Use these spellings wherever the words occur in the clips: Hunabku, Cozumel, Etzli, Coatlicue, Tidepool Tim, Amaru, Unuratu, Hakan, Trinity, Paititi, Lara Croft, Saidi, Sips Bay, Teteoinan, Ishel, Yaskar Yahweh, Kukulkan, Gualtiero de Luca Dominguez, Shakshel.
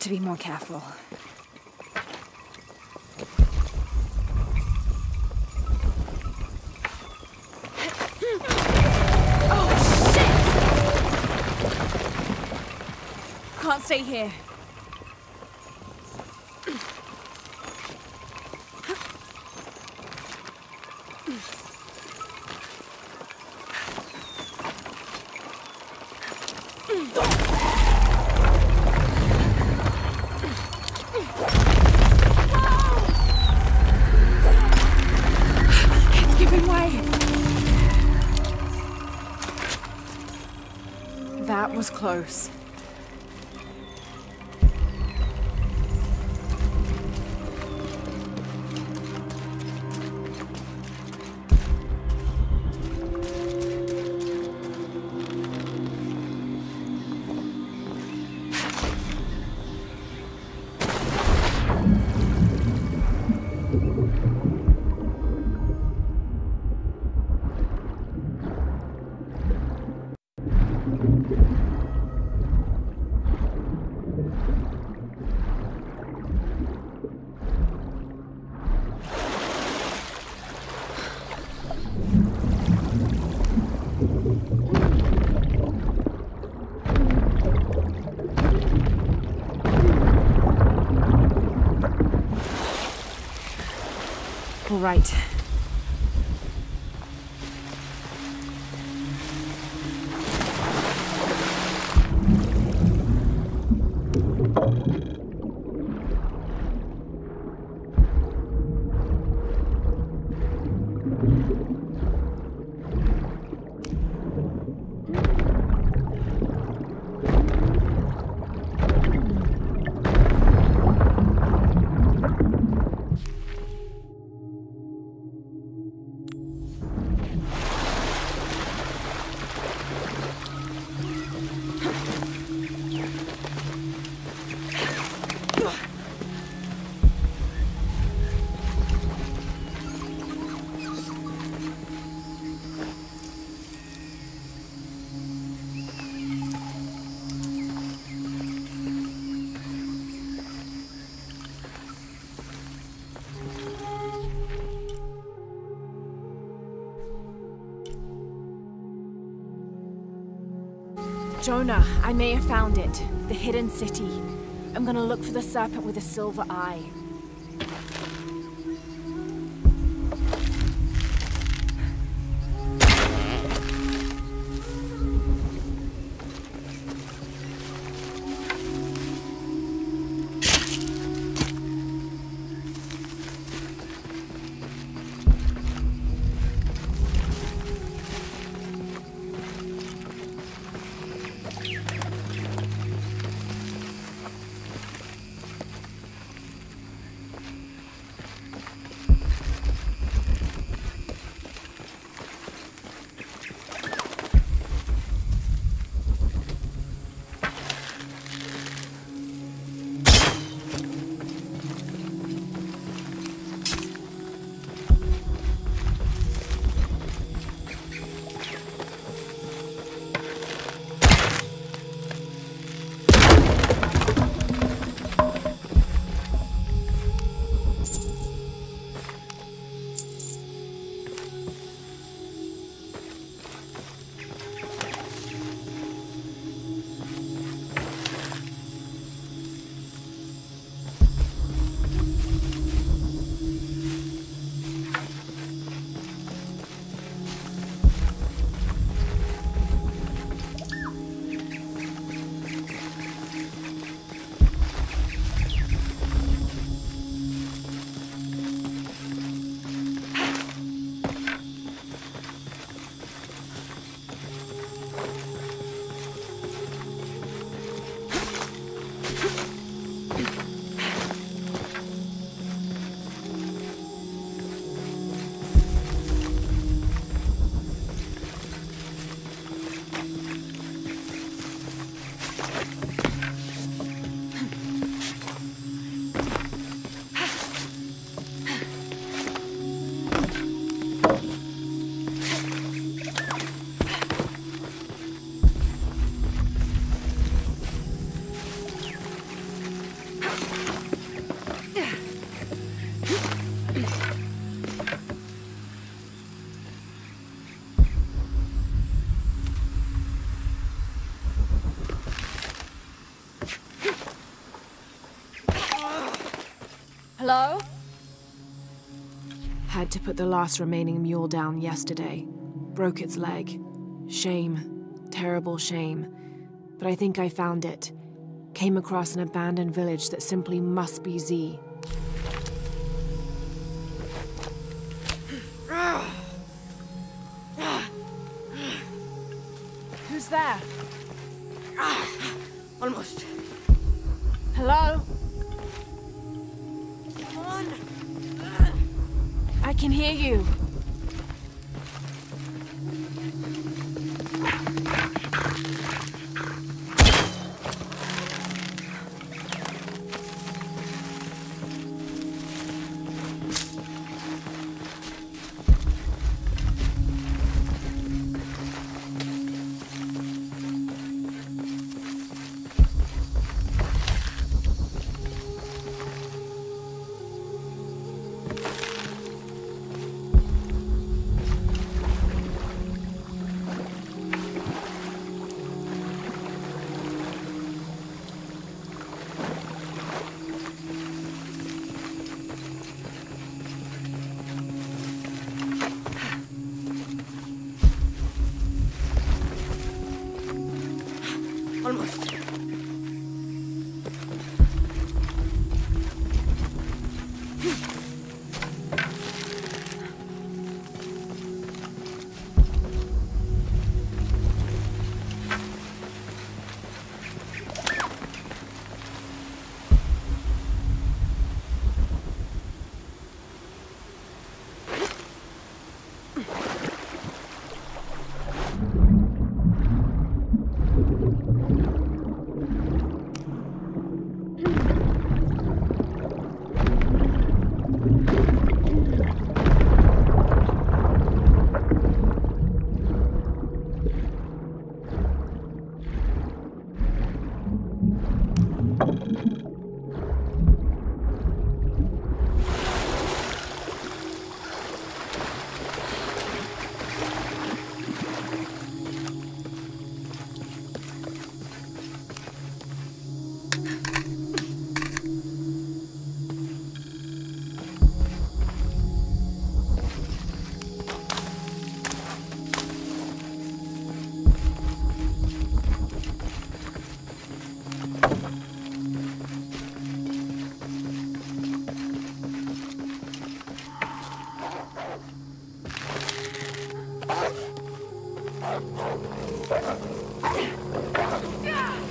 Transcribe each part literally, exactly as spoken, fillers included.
To be more careful. Oh, shit! Can't stay here. Close. Right. Jonah, I may have found it. The hidden city. I'm gonna look for the serpent with a silver eye. Hello? Had to put the last remaining mule down yesterday. Broke its leg. Shame. Terrible shame. But I think I found it. Came across an abandoned village that simply must be Z. Who's there? Almost. Hello? I can hear you. Yeah.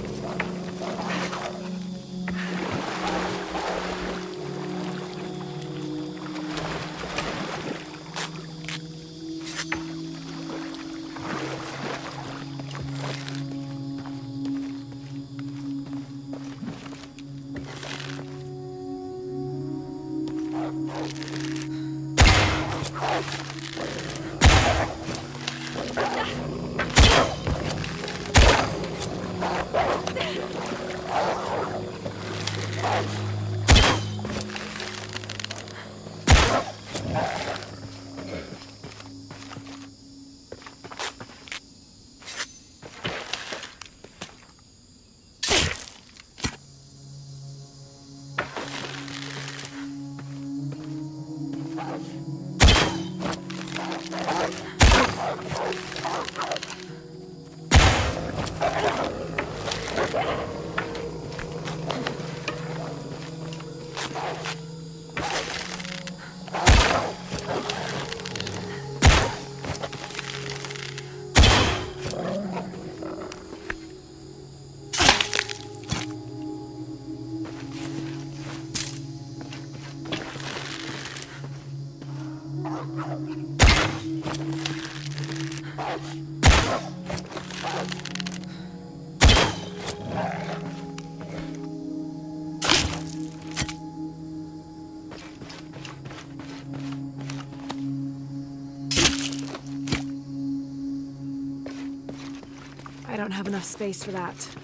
enough space for that.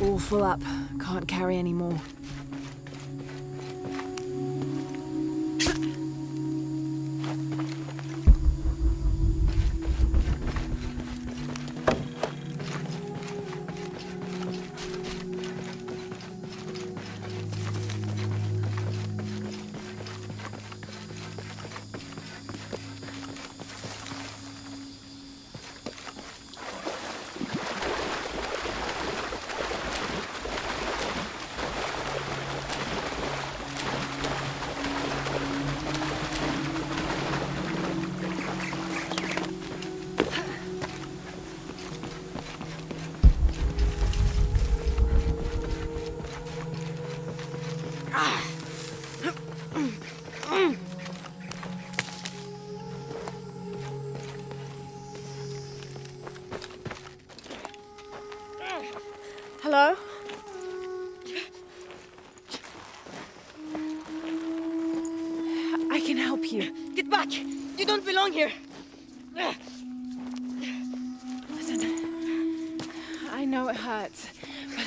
All full up. Can't carry any more. Hello? I can help you. Get back! You don't belong here! Listen, I know it hurts, but...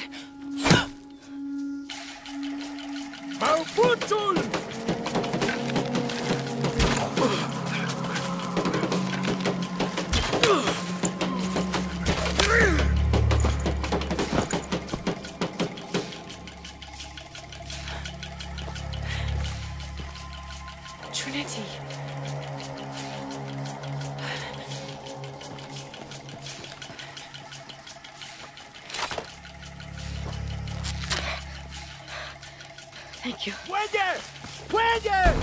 Trinity. Thank you. Wait there! Wait there!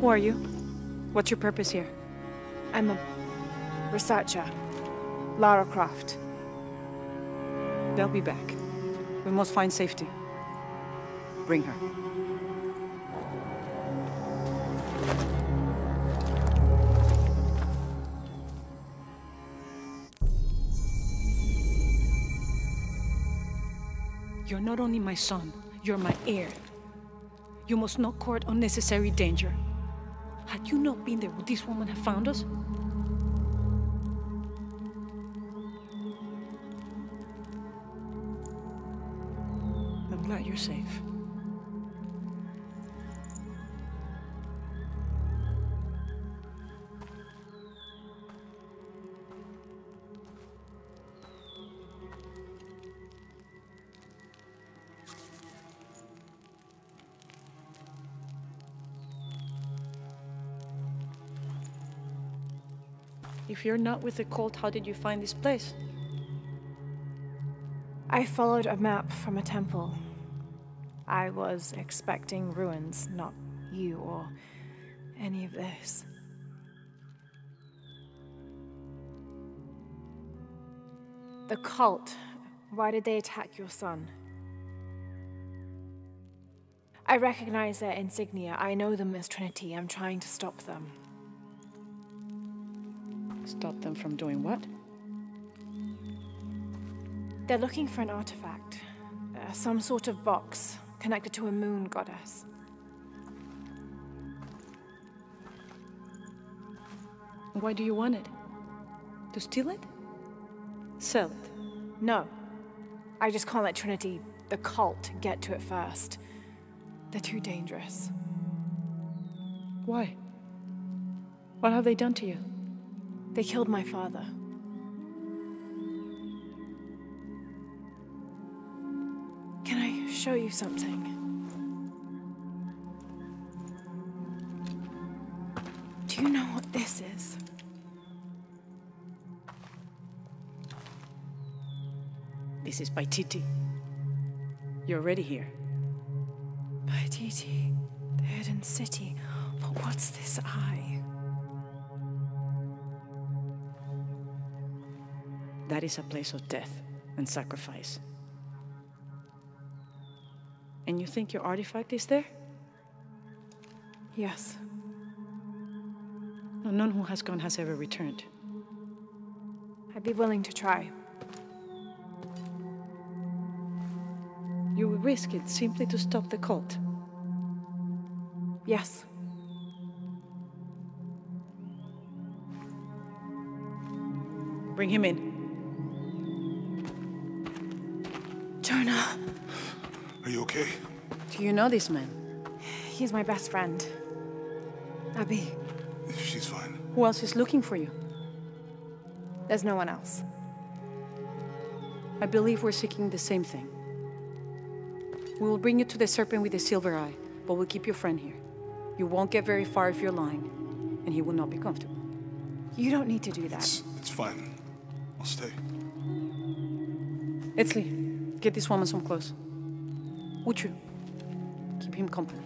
Who are you? What's your purpose here? I'm a researcher, Lara Croft. They'll be back. We must find safety. Bring her. You're not only my son, you're my heir. You must not court unnecessary danger. Had you not been there, would this woman have found us? I'm glad you're safe. If you're not with the cult, how did you find this place? I followed a map from a temple. I was expecting ruins, not you or any of this. The cult, why did they attack your son? I recognize their insignia. I know them as Trinity. I'm trying to stop them. Stop them from doing what? They're looking for an artifact. Uh, some sort of box connected to a moon goddess. Why do you want it? To steal it? Sell it? No. I just can't let Trinity, the cult, get to it first. They're too dangerous. Why? What have they done to you? They killed my father. Can I show you something? Do you know what this is? This This is Paititi. You're already here. Paititi, the hidden city. But what's this eye? That is a place of death and sacrifice. And you think your artifact is there? Yes. No, none who has gone has ever returned. I'd be willing to try. You would risk it simply to stop the cult? Yes. Bring him in. Jonah! Are you okay? Do you know this man? He's my best friend. Abby. She's fine. Who else is looking for you? There's no one else. I believe we're seeking the same thing. We will bring you to the serpent with the silver eye, but we'll keep your friend here. You won't get very far if you're lying, and he will not be comfortable. You don't need to do that. It's, it's fine. I'll stay. Etsley, get this woman some clothes. Uchu, keep him company.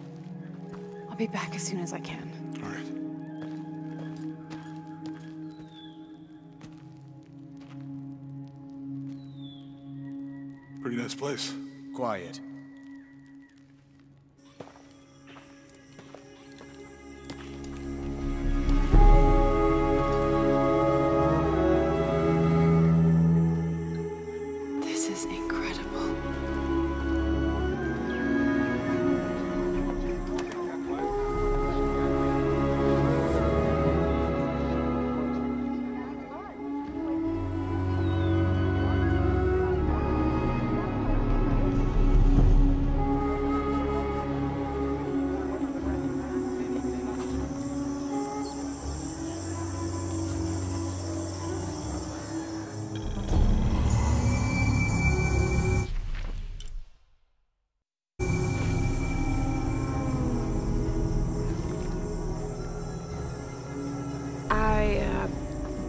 I'll be back as soon as I can. All right. Pretty nice place. Quiet.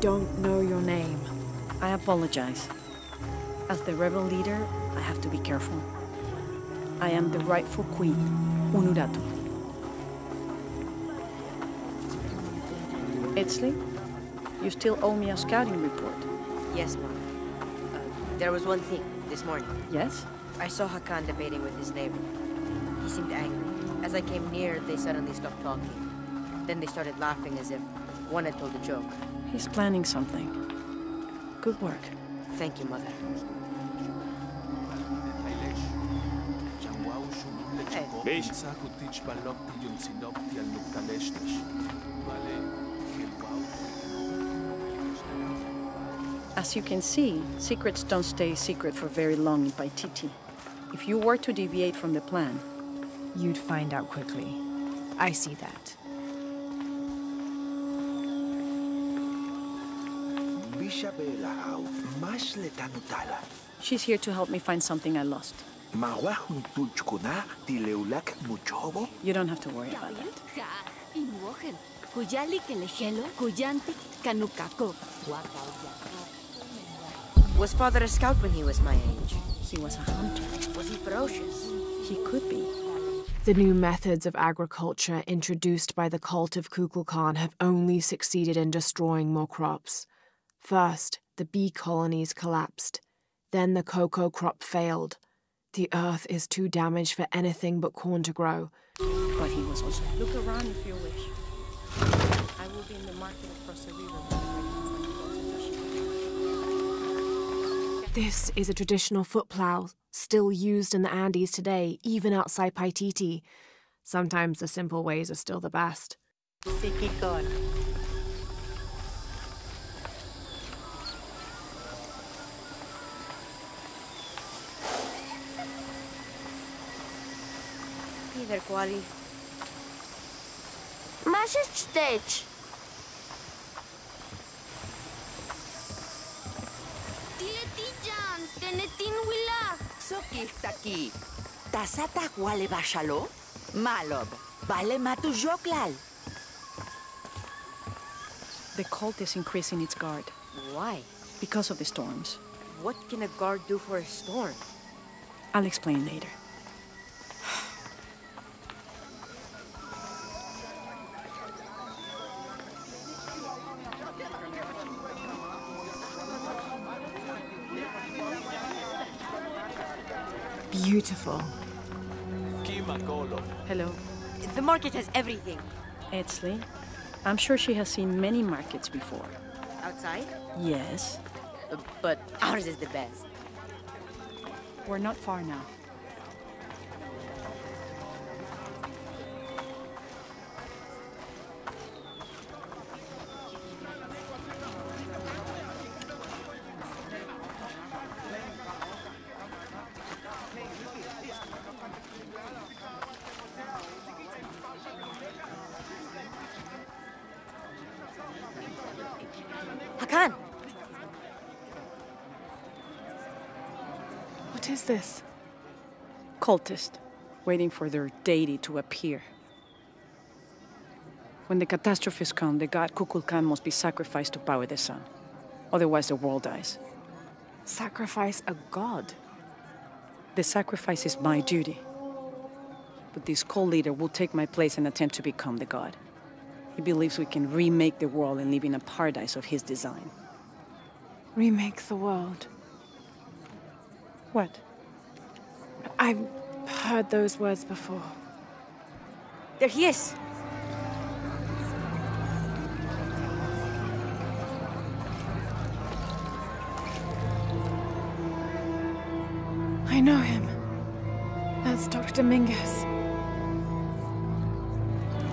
Don't know your name. I apologize. As the rebel leader, I have to be careful. I am the rightful queen, Unuratu. Etsley, you still owe me a scouting report. Yes, Mom. Uh, there was one thing this morning. Yes? I saw Hakan debating with his neighbor. He seemed angry. As I came near, they suddenly stopped talking. Then they started laughing as if one had told a joke. He's planning something. Good work. Thank you, Mother. As you can see, secrets don't stay secret for very long in Paititi. If you were to deviate from the plan, you'd find out quickly. I see that. She's here to help me find something I lost. You don't have to worry about that. Was Father a scout when he was my age? He was a hunter. Was he ferocious? He could be. The new methods of agriculture introduced by the cult of Kukulkan have only succeeded in destroying more crops. First, the bee colonies collapsed. Then the cocoa crop failed. The earth is too damaged for anything but corn to grow. But he was also... Look around if you wish. I will be in the market across the river. This is a traditional footplow, still used in the Andes today, even outside Paititi. Sometimes the simple ways are still the best. The cult is increasing its guard. Why? Because of the storms. What can a guard do for a storm? I'll explain later. Beautiful. Hello. The market has everything. Etzli, I'm sure she has seen many markets before. Outside? Yes. Uh, but ours is the best. We're not far now. This? Cultist, waiting for their deity to appear. When the catastrophes come, the god Kukulkan must be sacrificed to power the sun. Otherwise the world dies. Sacrifice a god? The sacrifice is my duty. But this cult leader will take my place and attempt to become the god. He believes we can remake the world and live in a paradise of his design. Remake the world? What? I've heard those words before. There he is! I know him. That's Doctor Dominguez.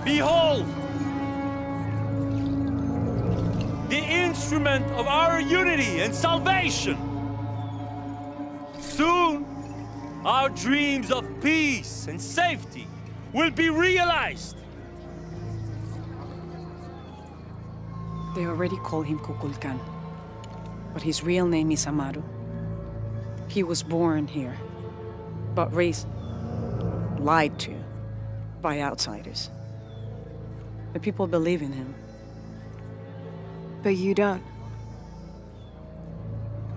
Behold! The instrument of our unity and salvation! Soon, our dreams of peace and safety will be realized! They already call him Kukulkan, but his real name is Amaru. He was born here, but raised, lied to, by outsiders. The people believe in him. But you don't?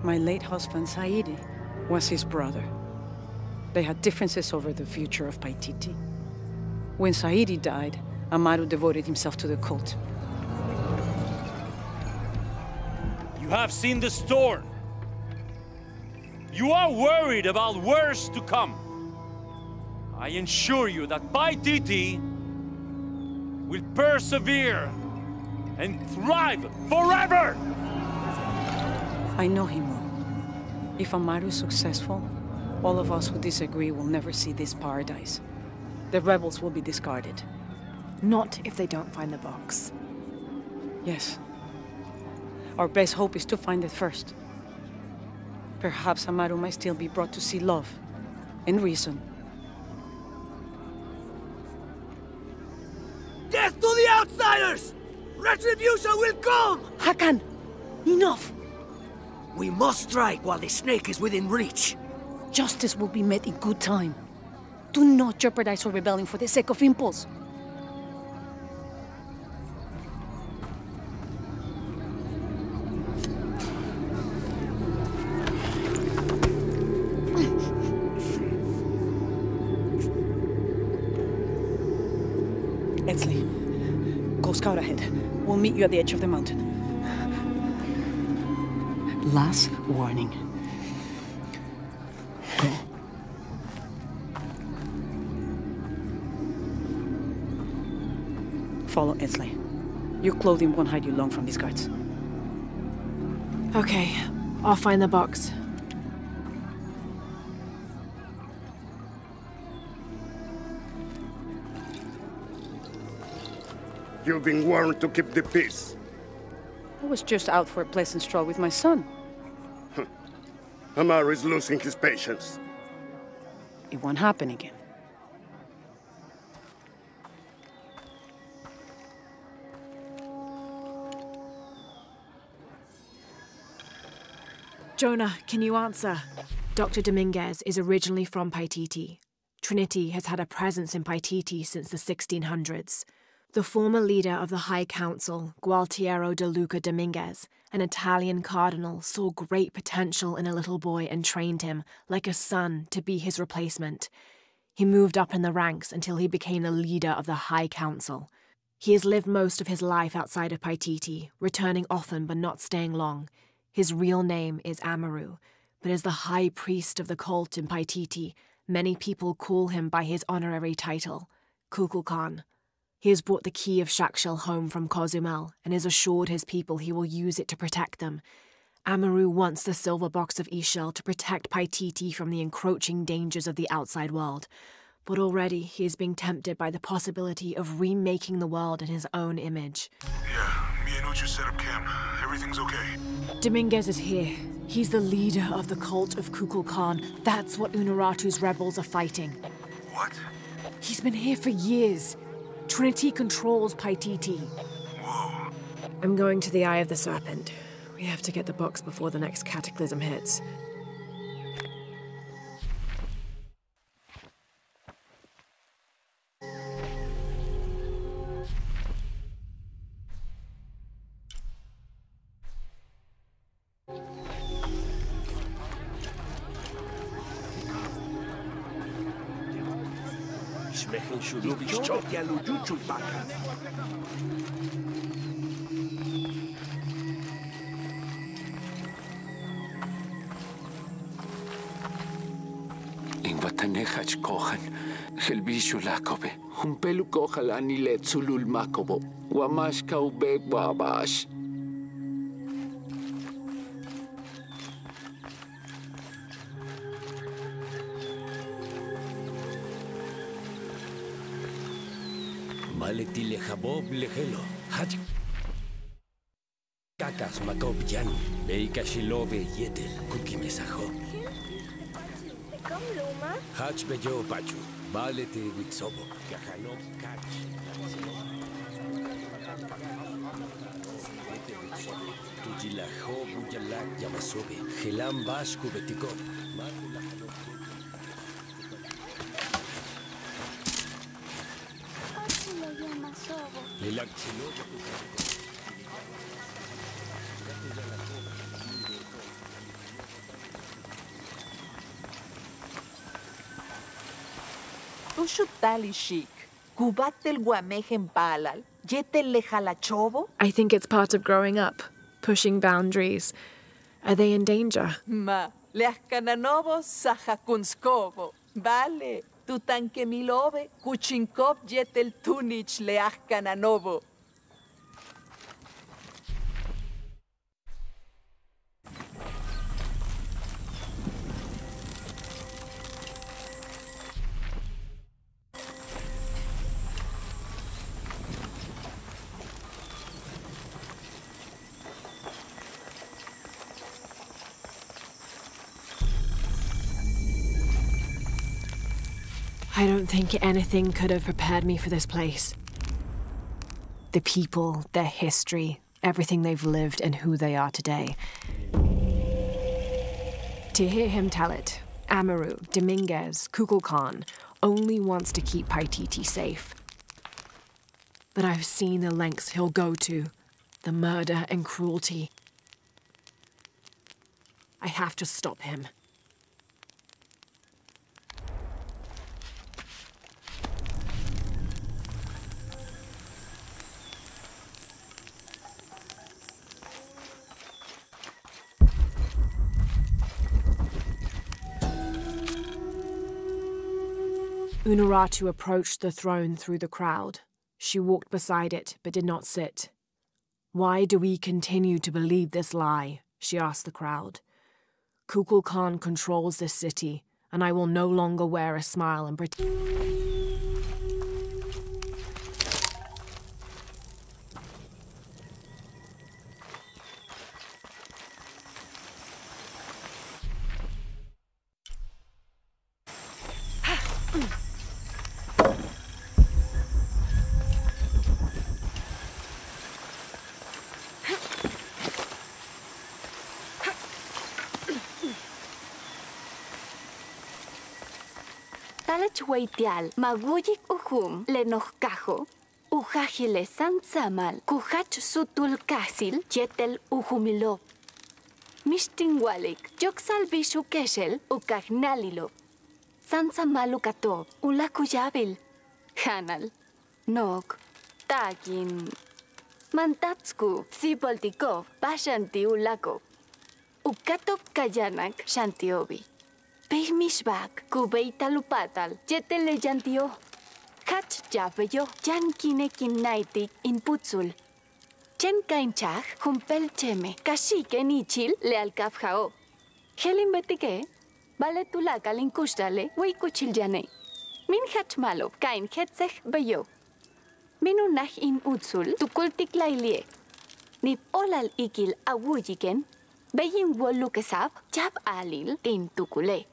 My late husband, Saidi, was his brother. They had differences over the future of Paititi. When Saidi died, Amaru devoted himself to the cult. You have seen the storm. You are worried about worse to come. I ensure you that Paititi will persevere and thrive forever! I know him well. If Amaru is successful, all of us who disagree will never see this paradise. The rebels will be discarded. Not if they don't find the box. Yes. Our best hope is to find it first. Perhaps Amaru might still be brought to see love and reason. Death to the outsiders! Retribution will come! Hakan, enough! We must strike while the snake is within reach. Justice will be met in good time. Do not jeopardize your rebellion for the sake of impulse. Etzli, go scout ahead. We'll meet you at the edge of the mountain. Last warning. Go. Follow Etzli. Your clothing won't hide you long from these guards. Okay, I'll find the box. You've been warned to keep the peace. I was just out for a pleasant stroll with my son. Amaru is losing his patience. It won't happen again. Jonah, can you answer? Doctor Dominguez is originally from Paititi. Trinity has had a presence in Paititi since the sixteen hundreds. The former leader of the High Council, Gualtiero de Luca Dominguez, an Italian cardinal, saw great potential in a little boy and trained him, like a son, to be his replacement. He moved up in the ranks until he became a leader of the High Council. He has lived most of his life outside of Paititi, returning often but not staying long. His real name is Amaru, but as the high priest of the cult in Paititi, many people call him by his honorary title, Kukulkan. He has brought the key of Shakshel home from Cozumel and has assured his people he will use it to protect them. Amaru wants the silver box of Ishel to protect Paititi from the encroaching dangers of the outside world, but already he is being tempted by the possibility of remaking the world in his own image. Yeah, me and Uchu set up camp. Everything's okay. Dominguez is here. He's the leader of the cult of Kukulkan. That's what Unuratu's rebels are fighting. What? He's been here for years. Trinity controls Paititi. Whoa. I'm going to the Eye of the Serpent. We have to get the box before the next cataclysm hits. Invatanehach kohan, helbishu lakobe, humpelu kohal anilet sulul makobo, wamash kaube wabash. Maletile habob lehelo, hach kakas makob yan, beikashilobe yetel, kukimesaho. Hach bejo pachu, balete wixobo, kajalop kach. Tujilaho bujalak yamasobe, helam basku betiko. I think it's part of growing up, pushing boundaries. Are they in danger? Ma, leas cananovos sajakunskovo. Vale, tutanquemilobe, kuchinkop yetel tunich leas cananovo. I don't think anything could have prepared me for this place. The people, their history, everything they've lived and who they are today. To hear him tell it, Amaru, Dominguez, Kukulkan only wants to keep Paititi safe. But I've seen the lengths he'll go to, the murder and cruelty. I have to stop him. Unuratu approached the throne through the crowd. She walked beside it, but did not sit. Why do we continue to believe this lie? She asked the crowd. Kukulkan controls this city, and I will no longer wear a smile and pretend. Huaytial, maguyic uhum, lenohcajo, uhajile santzamal, kuhach sutulkasil, yetel uhumilop. Mishtingualik, yoksalvishu keshel, ukagnalilop. Santzamalukato, ulakuyabil, hanal, nok, tagin. Mantatsku, siboltikov, bashanti ulakov. Ukatop kayanak, shantiobi. Peimishbak, kubeitalupatal, yetele yantio. Hach yabeyo, yankinekin naitik inputzul. Chen kainchaj, humpel cheme, kashike nichil lealkaf jao. Helin betike, vale tulakal inkustale, weikuchil yane. Min hach malo, kain hetzej beyo. Minunaj in utzul, tukultik lailie. Nip olal ikil awuyiken, beyin wolukesab, yab alil tin tukule.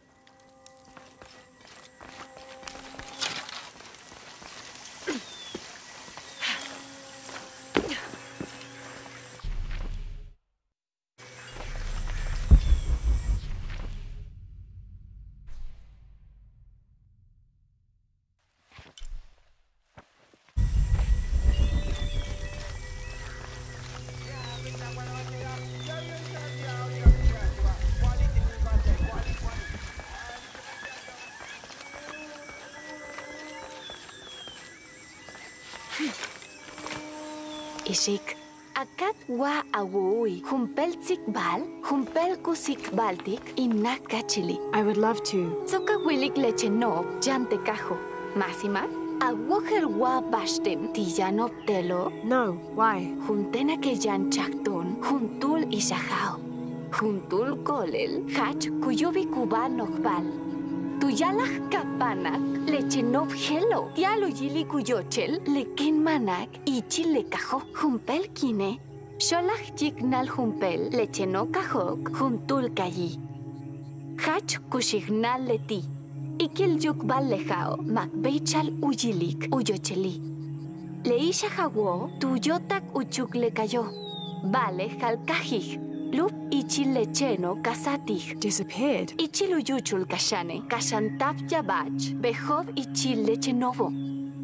Ishik, akat wa awui, humpeltsik bal, humpelkusik baltik, innak kachili. I would love to. Soka wilik lechenob, jante kajo. Masima, awoher wa bashtem, tijanob telo. No, why? Juntena ke jan chakton, juntul ishajao. Juntul kolel, hach kuyobi kubanokbal. Tuyalaj kapanak, lechenob helo, tialo yili kuyochel, lekin manak, ichil le kajo, humpel kine, xolaj yignal humpel, lecheno kajok, juntul kayi. Hach kushignal leti, ikil yukbal lejao, makbeichal uyilik uyocheli. Leisha hawo, tuyotak uchuk le kayo, vale halkajij. Lup ichil lecheno kasatij. Disappeared. Ichil uyuchul kashane. Kashantap yabach. Behov ichil lechenovo.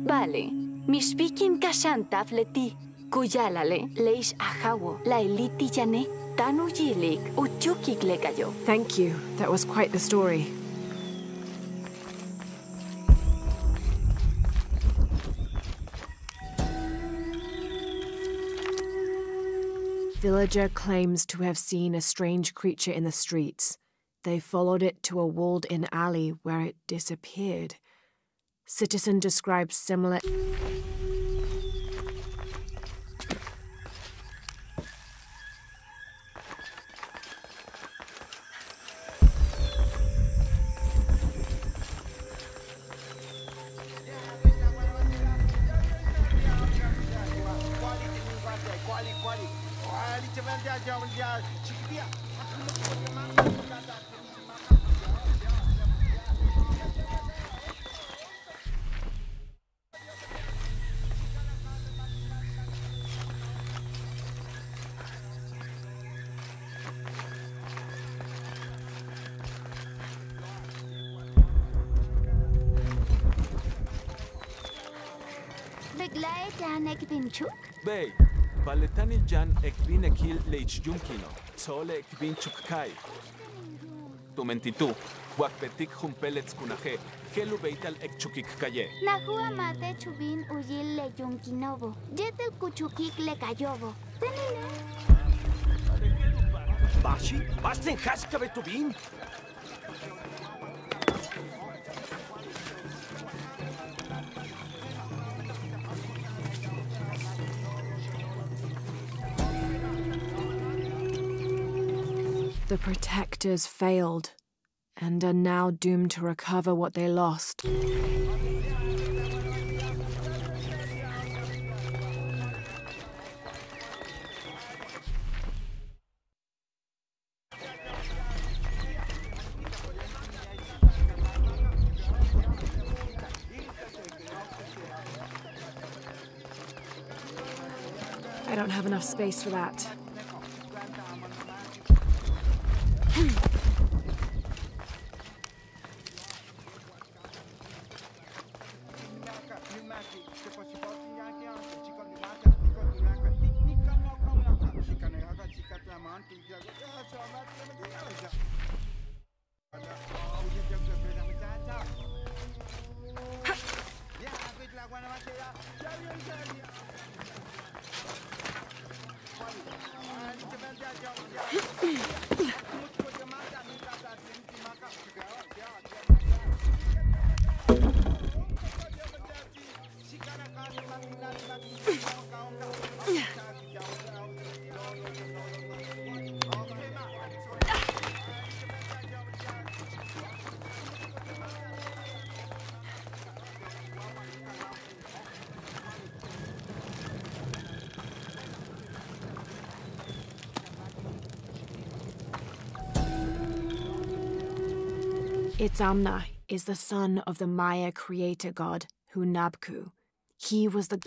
Vale. Mishpikin kashantap leti. Kuyalale leish ahawo. Lailiti yane. Tanu yilik. Uchukik lekayo. Thank you. That was quite the story. Villager claims to have seen a strange creature in the streets. They followed it to a walled-in alley where it disappeared. Citizen describes similar... Bey, baletani jan ekbin ekil leich junkino, tole ekbin chukkai. Tumentitu, wakpetik humpelets kunaje, helu beital ekchukik kaye. Nahua mate chubin uyil le junkinobo, yetel kuchukik le kayobo. Bashi, basten haska betubin. The protectors failed, and are now doomed to recover what they lost. I don't have enough space for that. Its Amna is the son of the Maya creator god, Hunabku. He was the...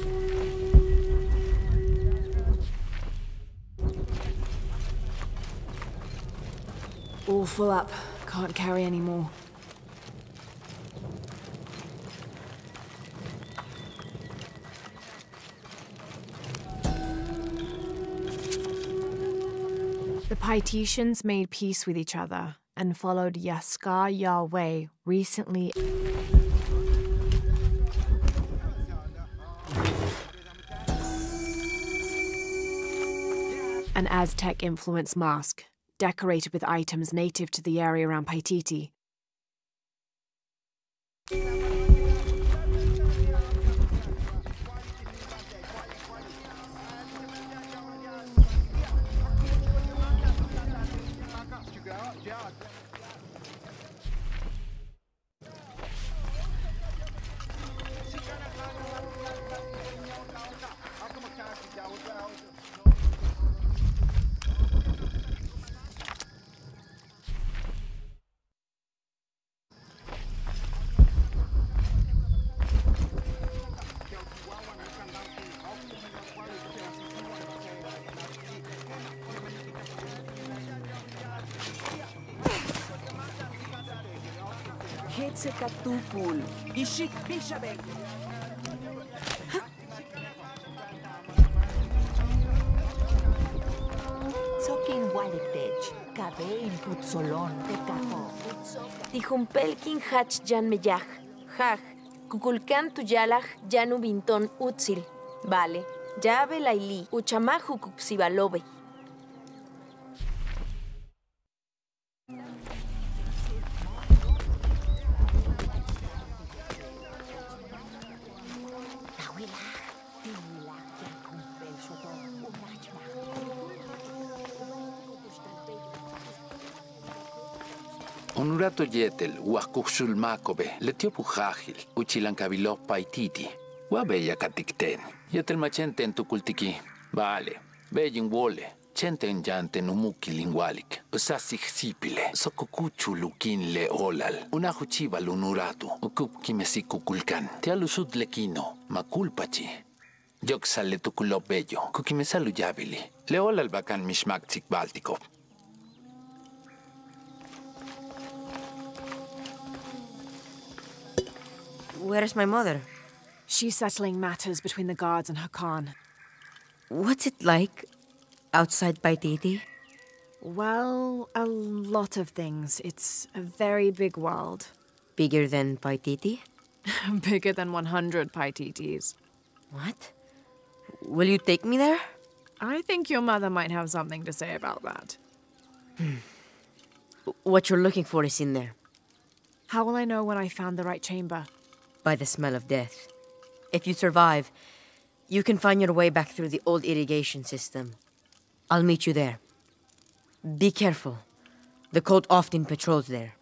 All full up. Can't carry any more. The Paititians made peace with each other and followed Yaskar Yahweh recently. An Aztec influence mask, decorated with items native to the area around Paititi. Tijumpelkin hach jan meyaj, jaj, kukulkan tuyalaj, janu binton utzil, vale, llave laili, uchamahu kupsibalobe. Unuratu yetel, huakuxul makobe, letiopu jajil, uchilankabilo paititi, huabeya katikten, yetel machenten tukultiki, vale, beyin wole, chenten yanten umuki lingualik, usasik sipile, sokukuchu lukin le olal, unahuchival unuratu, ukupkimesikukulkan, tealusut lekino, makulpachi, yoksale tukulo bello, kukimesalu yabili, le olal bakan mishmaktik baltiko. Where is my mother? She's settling matters between the guards and her khan. What's it like outside Paititi? Well, a lot of things. It's a very big world. Bigger than Paititi? Bigger than one hundred Paititis. What? Will you take me there? I think your mother might have something to say about that. Hmm. What you're looking for is in there. How will I know when I found the right chamber? By the smell of death. If you survive, you can find your way back through the old irrigation system. I'll meet you there. Be careful. The cult often patrols there.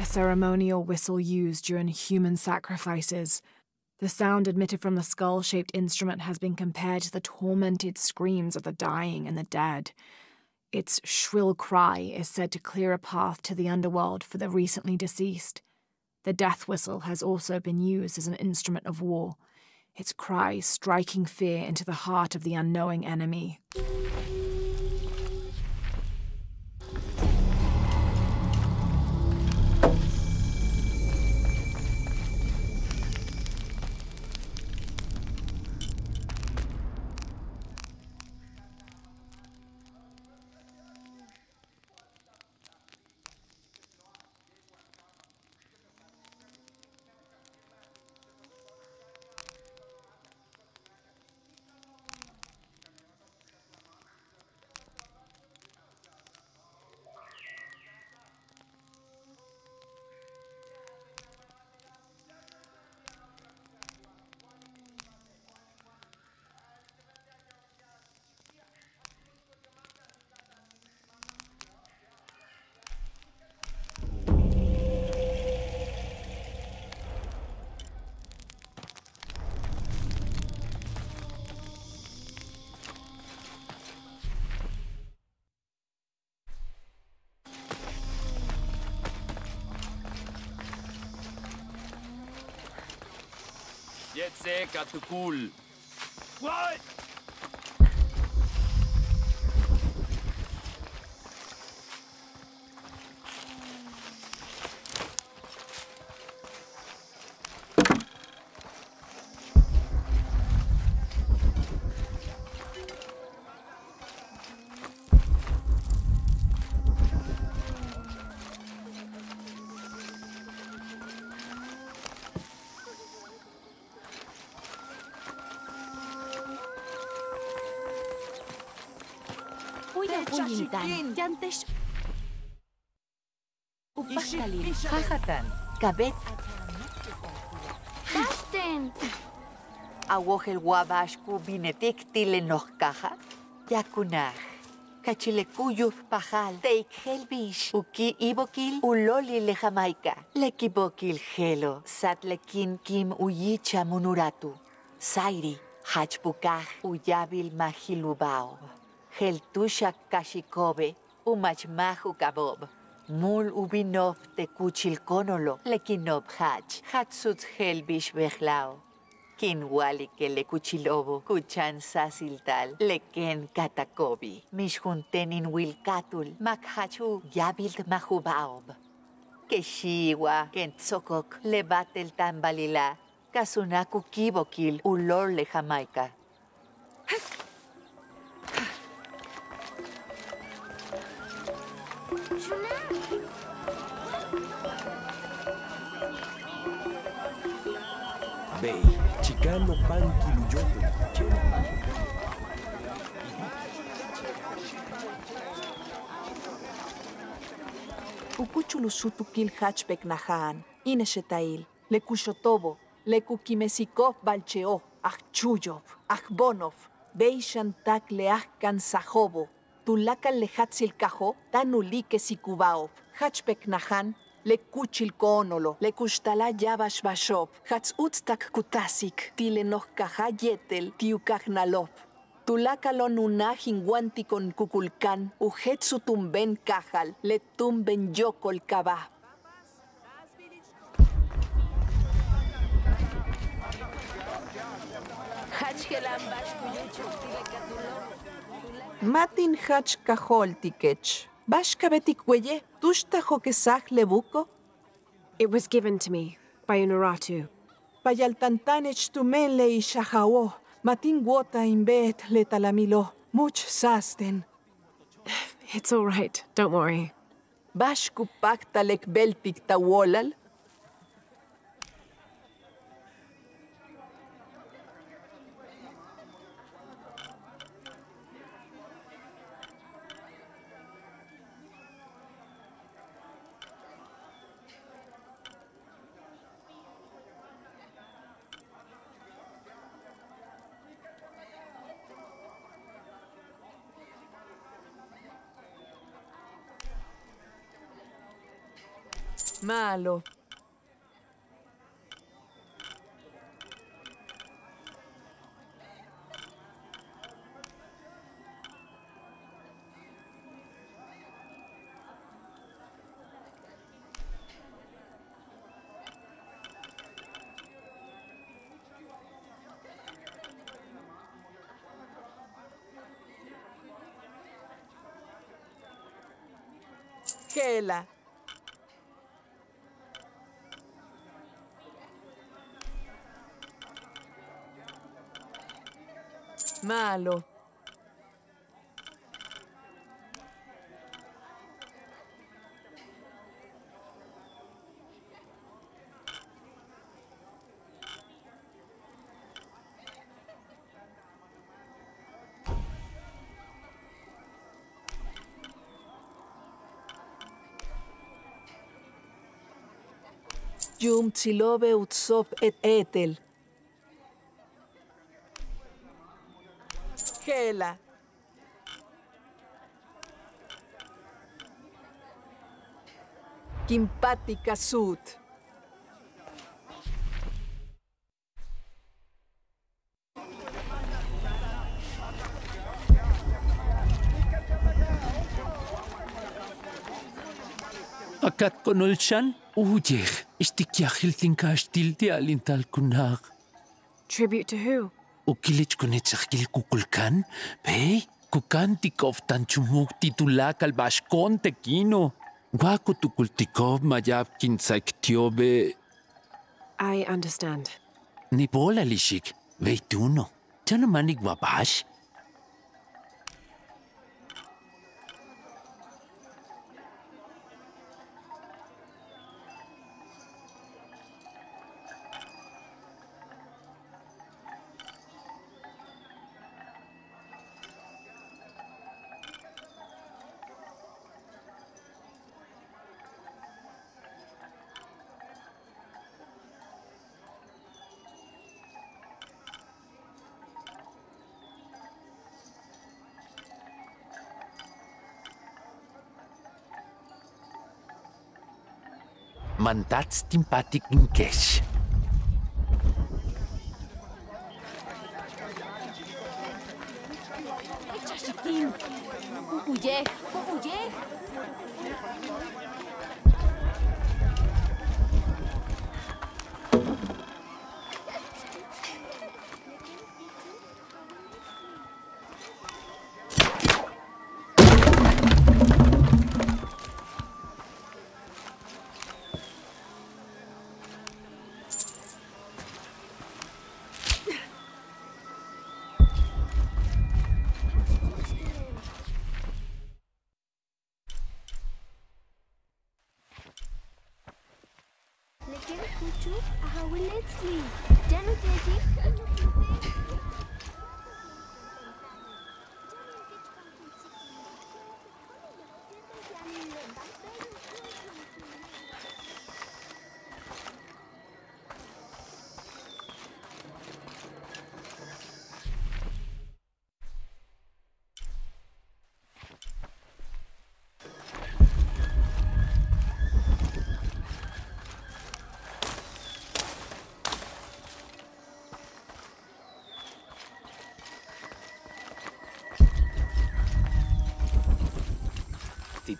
A ceremonial whistle used during human sacrifices. The sound emitted from the skull-shaped instrument has been compared to the tormented screams of the dying and the dead. Its shrill cry is said to clear a path to the underworld for the recently deceased. The death whistle has also been used as an instrument of war, its cry striking fear into the heart of the unknowing enemy. Seka Tukul. What? Gigantes. Upastalin. Hajatan. Cabet. Tasten. Awohel wabashku binetiktil enohkaja. Yakunaj. Kachilekuyuf pajal. Teik helbish. Uki ibokil uloli le Jamaica. Lekibokil helo. Satlekin kim uyicha munuratu. Sairi. Hachpukaj. Uyabil majilubao. Heltusha kashikobe, umachmahu kabob. Mul ubinov te kuchilkonolo, lekinob hach, hatsut helbish behlao. Kinwali ke le kuchilobo, kuchan sasiltal, leken katakobi. Mishhuntenin wilkatul, makhachu yabild mahubaob. Keshiwa, kentsokok, lebatel tambalila, kasunaku kibokil, ulor le Jamaica. Bay, Chicano Panqui Luyoto. Ukuchulusutukil hachbek nahaan, ineshetail, lekushotobo, lekukimesikov balcheo, achchuyov, achbonov, beishantak leachkan sajobo. Tulakan lehatzil kajo, tanulike sikubaob, hachpek nahan, lekuchil koonolo, lekushtala yabash bashob, hatz utstak kutasik, tilenoh kaja yetel, tiukaj nalob. Tulakalon unahin guantikon kukulkan, uhetsutumben kajal, letumben yokol kabab. Hachkelan bashkuyuchuk tilekatulon. Matin hach cajol tikech. Bashka betikweye, tushta hokesaj lebuko. It was given to me by Unuratu. Payaltantanech tumele y shahao. Matin wota imbet letalamilo. Much sasten. It's all right, don't worry. Bashku paktalek beltik tawolal. Malo. Gela. Malo. Yum tsilobe utsop et etel. Gela. Kimpática sud. Akat konolchan, uyej, istikiajil tinkashtil de alintal kunag. Tribute to who? Ukilich kunetsakil Kukulkan, pei, kukantikov tanchumuk titulakal bashkon tekino. Wakutukultikov mayapkin saktiobe. I understand. Nibola lishik, veituno. Tanamanik wabash. Mandats timpatic in cash.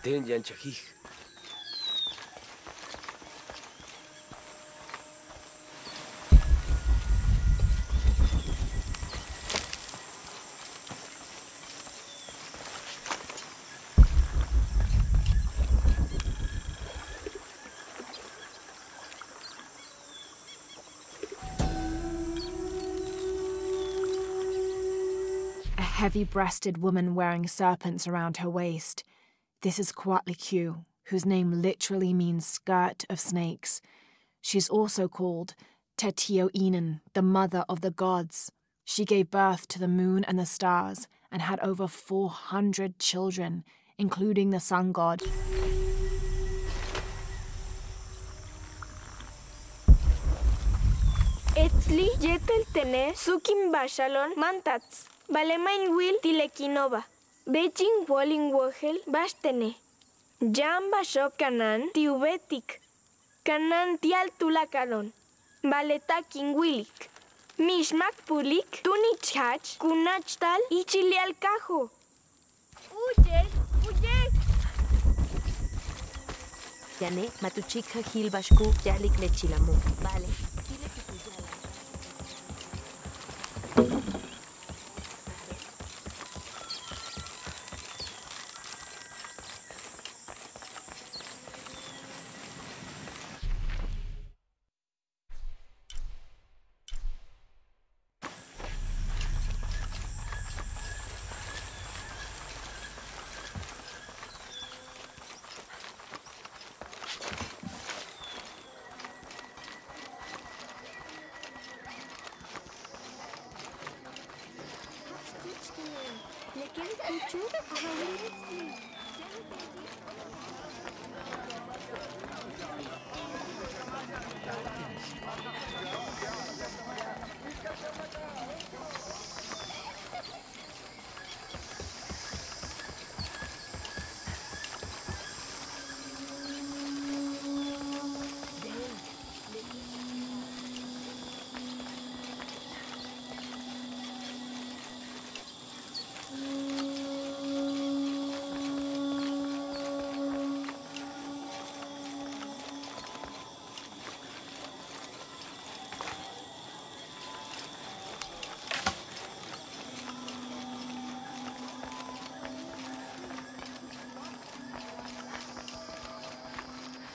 Ten yan chajij. A heavy-breasted woman wearing serpents around her waist. This is Coatlicue, whose name literally means skirt of snakes. She's also called Teteoinan, the mother of the gods. She gave birth to the moon and the stars and had over four hundred children, including the sun god. Etzli yetel tene sukim bashalon mantats, balemain wil tilekinova. Beijing Walling Wogel Bastene. Jam Bashop Canan Tiubetic. Canan Tial Tulakalon. Baleta King Willik. Mishmak Pulik Tunich Hatch Kunachtal Ichilial Cajo. Uye, Uye. Yane, Matuchika Gil Bashku, Yalik Lechilamu. Vale.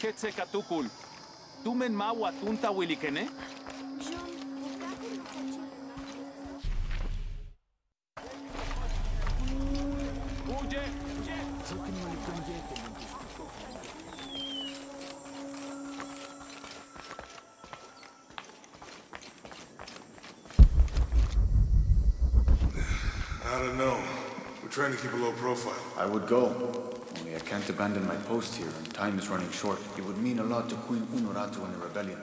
Ketze Katukul. Tumen mawa tunta wilikene? I don't know. We're trying to keep a low profile. I would go. Only I can't abandon my post here, and time is running short. It would mean a lot to Queen Unuratu and the rebellion.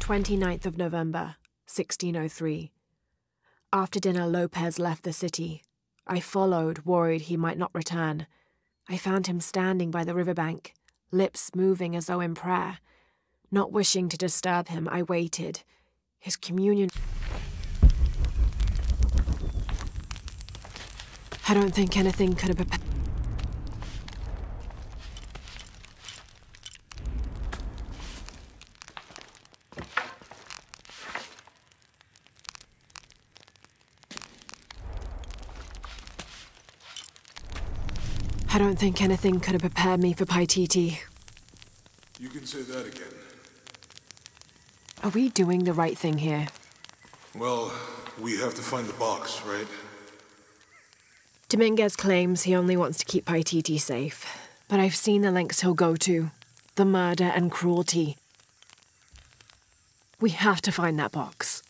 twenty-ninth of November, sixteen oh three. After dinner, Lopez left the city. I followed, worried he might not return. I found him standing by the riverbank, lips moving as though in prayer. Not wishing to disturb him, I waited. His communion... I don't think anything could have prepared... I don't think anything could have prepared me for Paititi. You can say that again. Are we doing the right thing here? Well, we have to find the box, right? Dominguez claims he only wants to keep Paititi safe, but I've seen the lengths he'll go to. The murder and cruelty. We have to find that box.